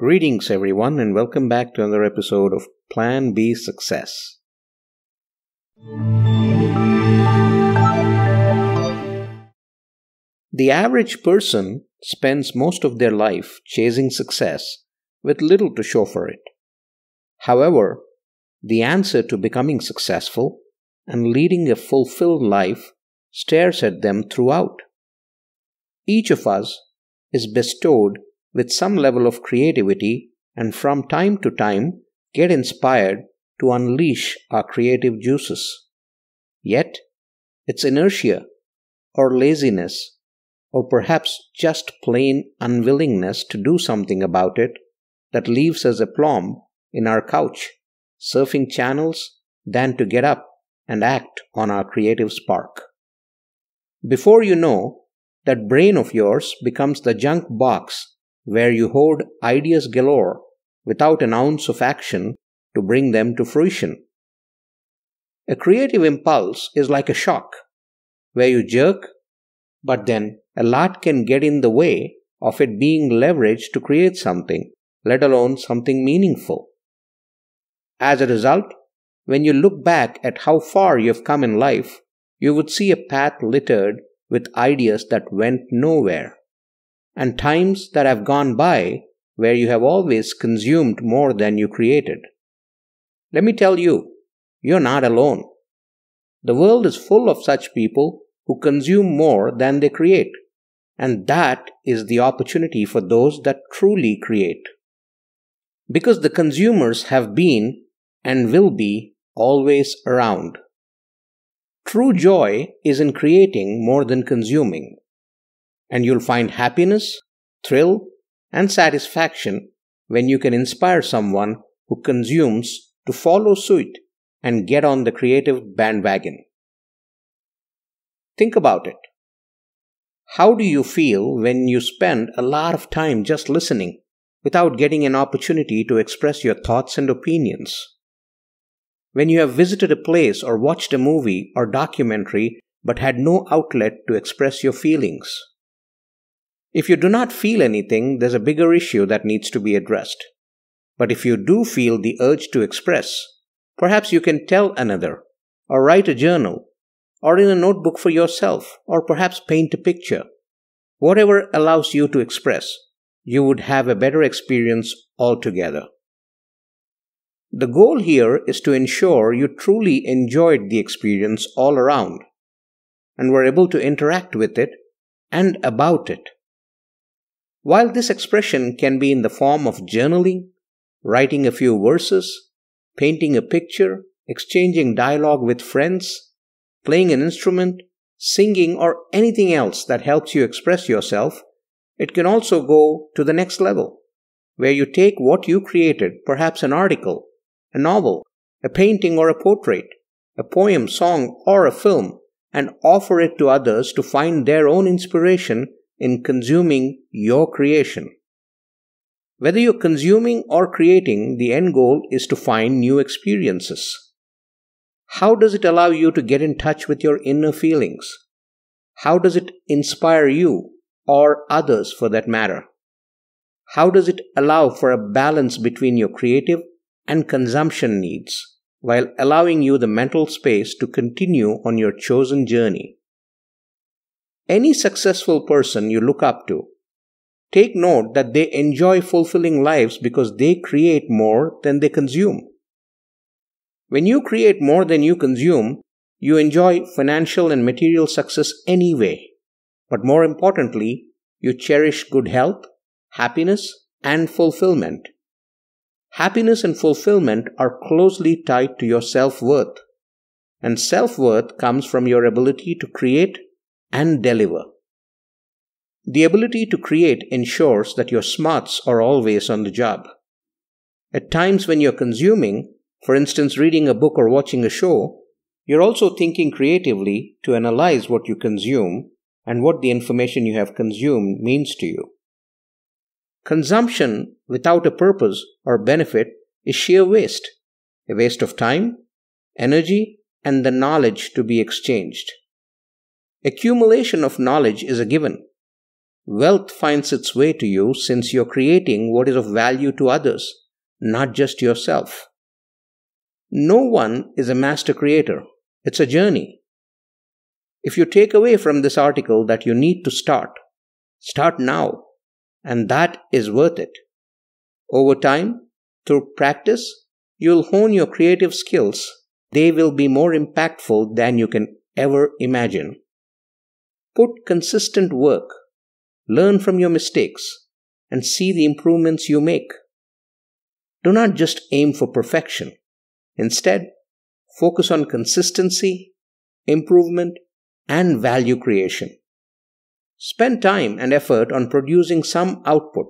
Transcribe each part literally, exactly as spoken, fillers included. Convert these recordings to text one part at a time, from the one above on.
Greetings everyone and welcome back to another episode of Plan B Success. The average person spends most of their life chasing success with little to show for it. However, the answer to becoming successful and leading a fulfilled life stares at them throughout. Each of us is bestowed with some level of creativity and from time to time get inspired to unleash our creative juices. Yet, it's inertia or laziness or perhaps just plain unwillingness to do something about it that leaves us aplomb in our couch, surfing channels than to get up and act on our creative spark. Before you know, that brain of yours becomes the junk box where you hoard ideas galore without an ounce of action to bring them to fruition. A creative impulse is like a shock, where you jerk, but then a lot can get in the way of it being leveraged to create something, let alone something meaningful. As a result, when you look back at how far you have come in life, you would see a path littered with ideas that went nowhere, and times that have gone by where you have always consumed more than you created. Let me tell you, you're not alone. The world is full of such people who consume more than they create, and that is the opportunity for those that truly create. Because the consumers have been and will be always around. True joy is in creating more than consuming. And you'll find happiness, thrill, and satisfaction when you can inspire someone who consumes to follow suit and get on the creative bandwagon. Think about it. How do you feel when you spend a lot of time just listening without getting an opportunity to express your thoughts and opinions? When you have visited a place or watched a movie or documentary but had no outlet to express your feelings? If you do not feel anything, there's a bigger issue that needs to be addressed. But if you do feel the urge to express, perhaps you can tell another, or write a journal, or in a notebook for yourself, or perhaps paint a picture. Whatever allows you to express, you would have a better experience altogether. The goal here is to ensure you truly enjoyed the experience all around, and were able to interact with it and about it. While this expression can be in the form of journaling, writing a few verses, painting a picture, exchanging dialogue with friends, playing an instrument, singing, or anything else that helps you express yourself, it can also go to the next level, where you take what you created, perhaps an article, a novel, a painting or a portrait, a poem, song, or a film, and offer it to others to find their own inspiration in consuming your creation. Whether you're consuming or creating, the end goal is to find new experiences. How does it allow you to get in touch with your inner feelings? How does it inspire you or others for that matter? How does it allow for a balance between your creative and consumption needs while allowing you the mental space to continue on your chosen journey? Any successful person you look up to, take note that they enjoy fulfilling lives because they create more than they consume. When you create more than you consume, you enjoy financial and material success anyway. But more importantly, you cherish good health, happiness, and fulfillment. Happiness and fulfillment are closely tied to your self-worth. And self-worth comes from your ability to create and deliver. The ability to create ensures that your smarts are always on the job. At times when you're consuming, for instance reading a book or watching a show, you're also thinking creatively to analyze what you consume and what the information you have consumed means to you. Consumption without a purpose or benefit is sheer waste, a waste of time, energy, and the knowledge to be exchanged. Accumulation of knowledge is a given. Wealth finds its way to you since you're creating what is of value to others, not just yourself. No one is a master creator. It's a journey. If you take away from this article that you need to start, start now, and that is worth it. Over time, through practice, you'll hone your creative skills. They will be more impactful than you can ever imagine. Put consistent work, learn from your mistakes, and see the improvements you make. Do not just aim for perfection. Instead, focus on consistency, improvement, and value creation. Spend time and effort on producing some output,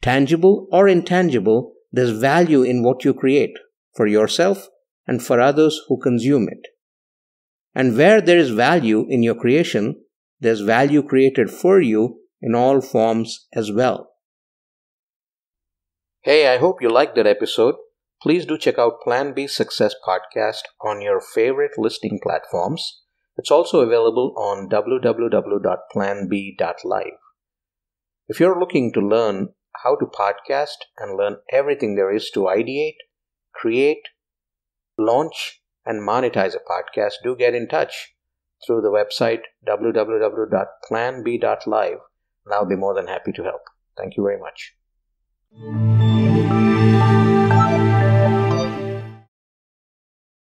tangible or intangible. There's value in what you create for yourself and for others who consume it. And where there is value in your creation, there's value created for you in all forms as well. Hey, I hope you liked that episode. Please do check out Plan B Success Podcast on your favorite listening platforms. It's also available on w w w dot plan b dot live. If you're looking to learn how to podcast and learn everything there is to ideate, create, launch, and monetize a podcast, do get in touch through the website w w w dot plan b dot live, and I'll be more than happy to help. Thank you very much.